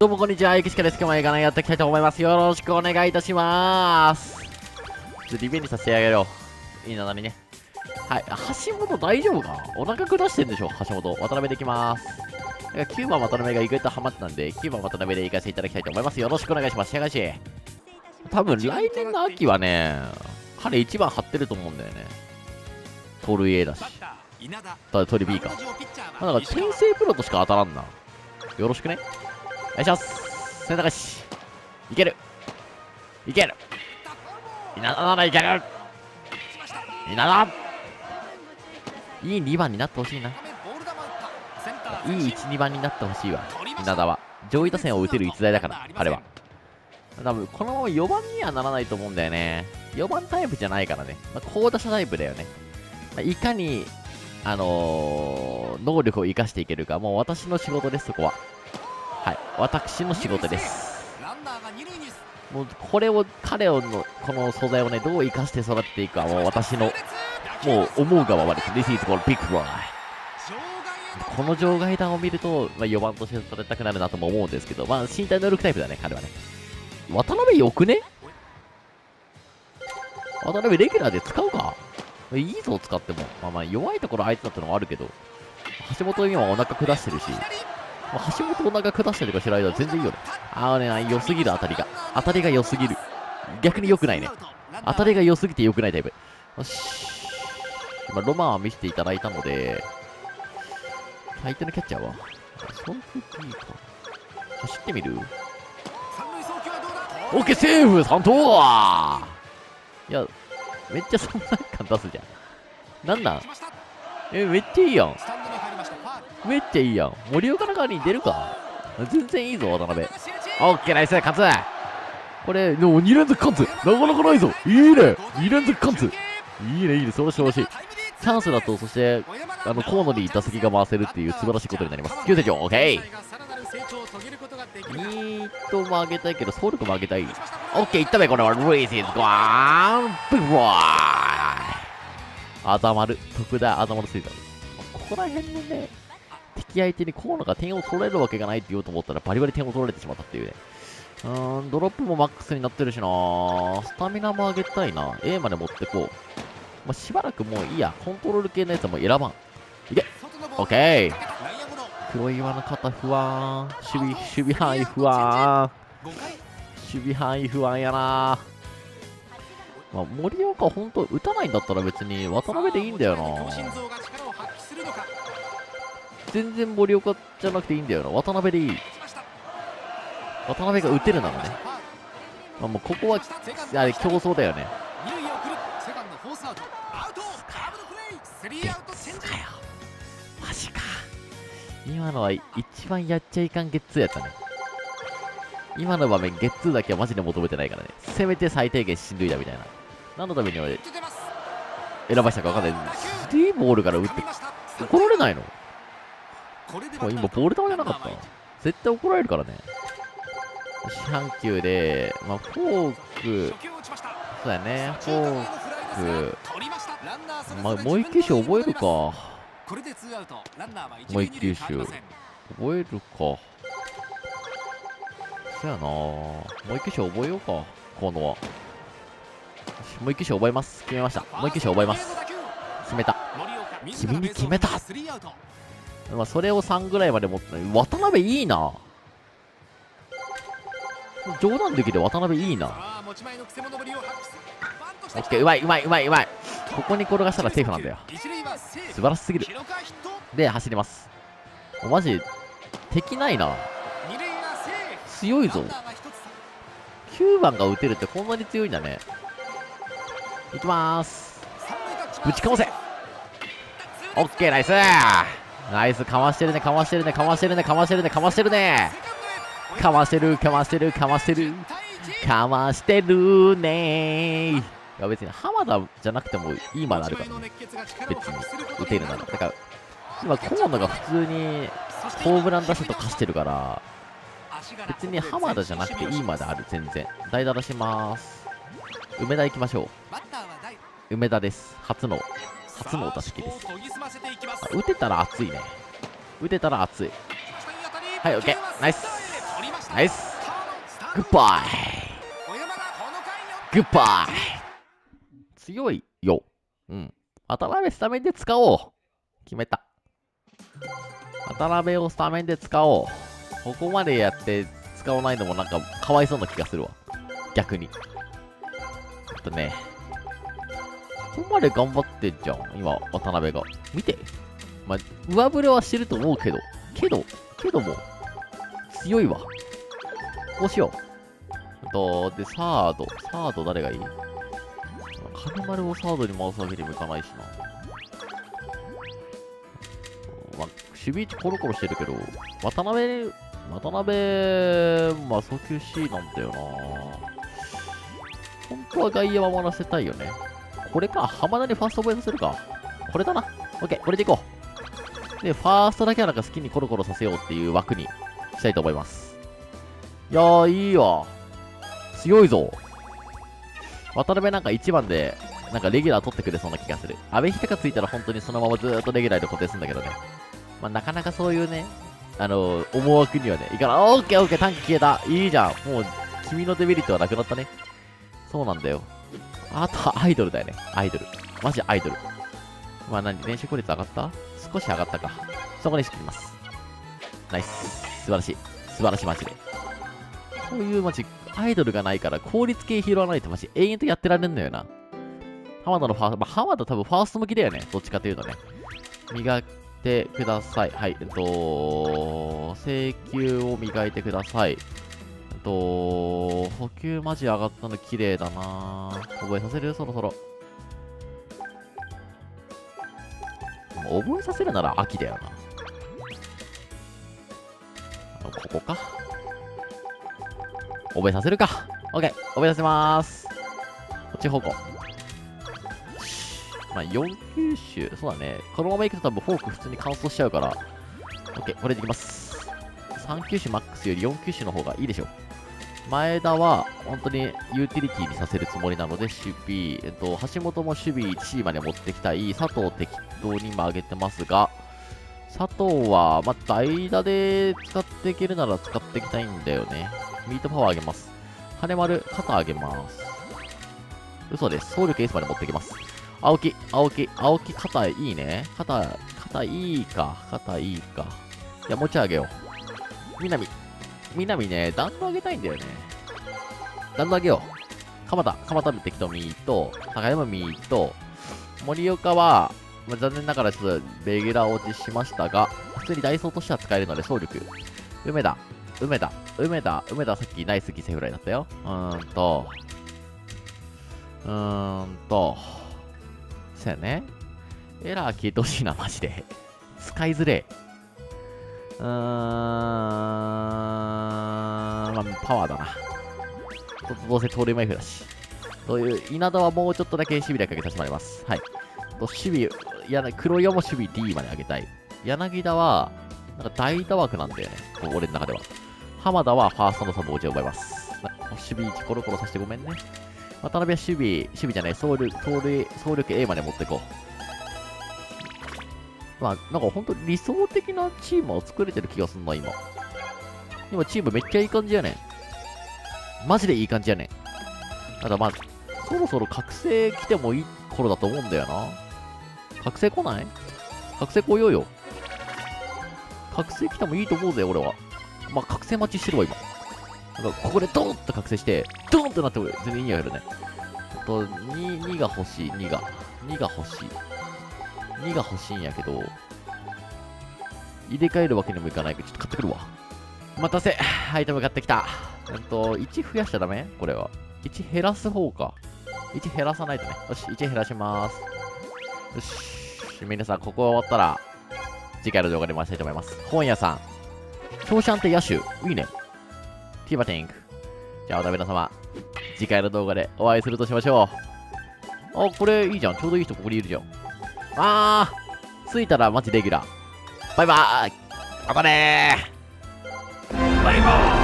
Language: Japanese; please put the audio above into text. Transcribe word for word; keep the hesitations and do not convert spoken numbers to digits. どうもこんにちは、ゆきしかです。今日も映画のやっていきたいと思います。よろしくお願いいたしまーす。リベンジさせてあげよう。いいな、なにね。はい、橋本大丈夫か？お腹下してんでしょ、橋本。渡辺できまーす。きゅうばん渡辺が意外とハマってたんで、きゅうばん渡辺で行かせていただきたいと思います。よろしくお願いします。しゃがし。多分来年の秋はね、彼いちばん張ってると思うんだよね。盗塁 A だし。ただ盗塁 B か。なんか天性プロとしか当たらんな。よろしくね。お願いします。背中し。いける。いける。稲田ならいける。稲田。いいにばんになってほしいな。いいいち、にばんになってほしいわ。稲田は。上位打線を打てる逸材だから、彼は。多分このままよばんにはならないと思うんだよね。よばんタイプじゃないからね。まあ、好打者タイプだよね。まあ、いかに、あのー、能力を生かしていけるか。もう私の仕事です、そこは。はい。私の仕事です。もう、これを、彼をの、この素材をね、どう生かして育てていくか。もう私の、もう思うがままです。This is called big fly。この場外弾を見ると、まあ、よばんとして取れたくなるなとも思うんですけど、まあ、身体能力タイプだね、彼はね。渡辺よくね？渡辺レギュラーで使うか？いいぞ、使っても。まあまあ、弱いところ相手だったのもあるけど、橋本今お腹下してるし、まあ、橋本お腹下したりとかしてる間は全然いいよね。ああね、良すぎる当たりが。当たりが良すぎる。逆に良くないね。当たりが良すぎて良くないタイプ。よし。まあ、ロマンは見せていただいたので、相手のキャッチャーは、そんなにいいか。走ってみる？オッケー、セーフさん投いや、めっちゃ存在感出すじゃん。なんなんえ、めっちゃいいやん。めっちゃいいやん。森岡の代わりに出るか全然いいぞ、渡辺。オッケー、ナイス、勝つこれ、でもにれんぞく勝つなかなかないぞいいね !にれんぞく勝ついいね、いいね、そろしろしい。チャンスだと、そして、あの、コーナーに打席が回せるっていう素晴らしいことになります。急成長、オッケーニートも上げたいけど、総力も上げたい。オッケー、いったべ、これは。ルイスイズ、ゴーン、ブーワーイあざまる、特大あざまるスイート。ここら辺のね、敵相手に河野が点を取れるわけがないって言おうと思ったら、バリバリ点を取られてしまったっていうね。うーん、ドロップもマックスになってるしなぁ。スタミナも上げたいな。A まで持ってこう。まあ、しばらくもういいや。コントロール系のやつはもう選ばん。いけオッケー黒岩の肩不安守備守備範囲不安守備範囲不安やな、まあ、森岡は本当打たないんだったら別に渡辺でいいんだよな全然森岡じゃなくていいんだよな渡辺でいい渡辺が打てるならね、まあ、もうここはあれ競争だよねマジか今のは一番やっちゃいかんゲッツーやったね。今の場面ゲッツーだけはマジで求めてないからね。せめて最低限しんどいだみたいな。何のために俺、選ばしたかわかんない。スリーボールから打って、怒られないの今ボール球じゃなかった絶対怒られるからね。よん球で、まあ、フォーク、そうだね、フォーク、まあ、もういっ球種覚えるか。もう一球種覚えるかそやなもう一球種覚えようか河野はもう一球種覚えます決めましたもう一球種覚えます決めた君に決めたまあそれをさんぐらいまで持って渡辺いいな冗談できて渡辺いいなオッケーうまいうまいうまいうまいここに転がしたらセーフなんだよ素晴らしすぎるで走りますマジ敵ないな強いぞきゅうばんが打てるってこんなに強いんだねいきまーすぶちかませオッケーナイスナイスかましてるねかましてるねかましてるねかましてるねかましてるねかましてるかましてるかましてるかましてるねーいや別に浜田じゃなくてもいいまであるから、ね、別に打てるならだから今河野が普通にホームラン出しとかしてるから別に浜田じゃなくていいまである全然代打出しまーす梅田行きましょう梅田です初の初のお出し切りです打てたら熱いね打てたら熱いはいオッケーナイス。ナイス。グッバイ。グッバイ。強いよ。うん。渡辺スタメンで使おう。決めた。渡辺をスタメンで使おう。ここまでやって使わないのもなんかかわいそうな気がするわ。逆に。ちょっとね。ここまで頑張ってんじゃん、今、渡辺が。見て。まあ、上振れはしてると思うけど。けど、けども、強いわ。こうしよう。と、で、サード。サード誰がいい？金丸をサードに回すわけにもいかないしな。まあ、守備位置コロコロしてるけど、渡辺、渡辺、まあ、早球 C なんだよな。本当は外野は回らせたいよね。これか。浜田にファーストボールするか。これだな。オッケー、これでいこう。で、ファーストだけはなんか好きにコロコロさせようっていう枠にしたいと思います。いやー、いいわ。強いぞ。渡辺なんかいちばんで、なんかレギュラー取ってくれそうな気がする。阿部寛がついたら本当にそのままずーっとレギュラーで固定するんだけどね。まあ、なかなかそういうね、あのー、思惑にはね、いかない。オッケーオッケー、短期消えた。いいじゃん。もう、君のデメリットはなくなったね。そうなんだよ。あとはアイドルだよね。アイドル。マジアイドル。まあ何、練習効率上がった？少し上がったか。そこに仕切ります。ナイス。素晴らしい。素晴らしいマジで。こういうマジ、アイドルがないから効率系拾わないとマジ永遠とやってられんのよな。浜田のファースト、まあ、浜田多分ファースト向きだよね。どっちかというとね。磨いてください。はい。えっと、請求を磨いてください。と、補給マジ上がったの綺麗だな。覚えさせる？そろそろ。覚えさせるなら秋だよな。ここか。覚えさせるか。オッケー、覚えさせまーす。こっち方向。まあ、よん球種。そうだね。このままいくと多分フォーク普通に乾燥しちゃうから。オッケー、これでいきます。さん球種マックスよりよん球種の方がいいでしょう。前田は本当にユーティリティにさせるつもりなので、守備、えっと、橋本も守備いちいまで持ってきたい。佐藤適当に今上げてますが、佐藤は、まあ、代打で使っていけるなら使っていきたいんだよね。ミートパワー上げます。羽丸、肩上げます。嘘です。総力エースまで持ってきます。青木、青木、青木、肩いいね。肩、肩いいか。肩いいか。いや、持ち上げよう。南。南ね、弾道上げたいんだよね。弾道上げよう。鎌田、鎌田の適当ミート、高山ミート、森岡は、まあ、残念ながらちょっとレギュラー落ちしましたが、普通にダイソーとしては使えるので、総力。梅田、梅田、梅田、梅田、さっきナイス犠牲フライだったよ。うーんと、うーんと、そうやね。エラー消えてほしいな、マジで。使いづれえ。うーん、まあ、パワーだな。ちょっとどうせ盗塁マイフだし。という、稲田はもうちょっとだけ守備でかけさせてもらいます。はい。と守備、やな黒岩も守備 D まで上げたい。柳田は、なんか代打枠なんだよね。俺の中では。浜田はファーストのサブを奪います。守備位置コロコロさせてごめんね。渡辺は守備、守備じゃない、総力、盗塁、総力 A まで持ってこう。まあ、なんか本当理想的なチームを作れてる気がすんな、今。今、チームめっちゃいい感じやねん。マジでいい感じやねん。ただまあ、そろそろ覚醒来てもいい頃だと思うんだよな。覚醒来ない？覚醒来ようよ。覚醒来てもいいと思うぜ、俺は。まあ、覚醒待ちしてるわ、今。なんかここでドーンと覚醒して、ドーンとなって全然いい匂いやるね。あと、に、にが欲しい、にが。にが欲しい。にが欲しいんやけど、入れ替えるわけにもいかないけど、ちょっと買ってくるわ。お待たせ。アイテム買ってきた。うんと、いち増やしちゃダメ？これは。いち減らす方か。いち減らさないとね。よし、いち減らしまーす。よし、皆さん、ここが終わったら、次回の動画で回したいと思います。本屋さん。ショーシャンテ野手。いいね。ティーバティング。じゃあ、おだめな様。次回の動画でお会いするとしましょう。あ、これいいじゃん。ちょうどいい人ここにいるじゃん。あー、着いたらマジレギュラー。バイバーイ。頑張れー。バイバーイ。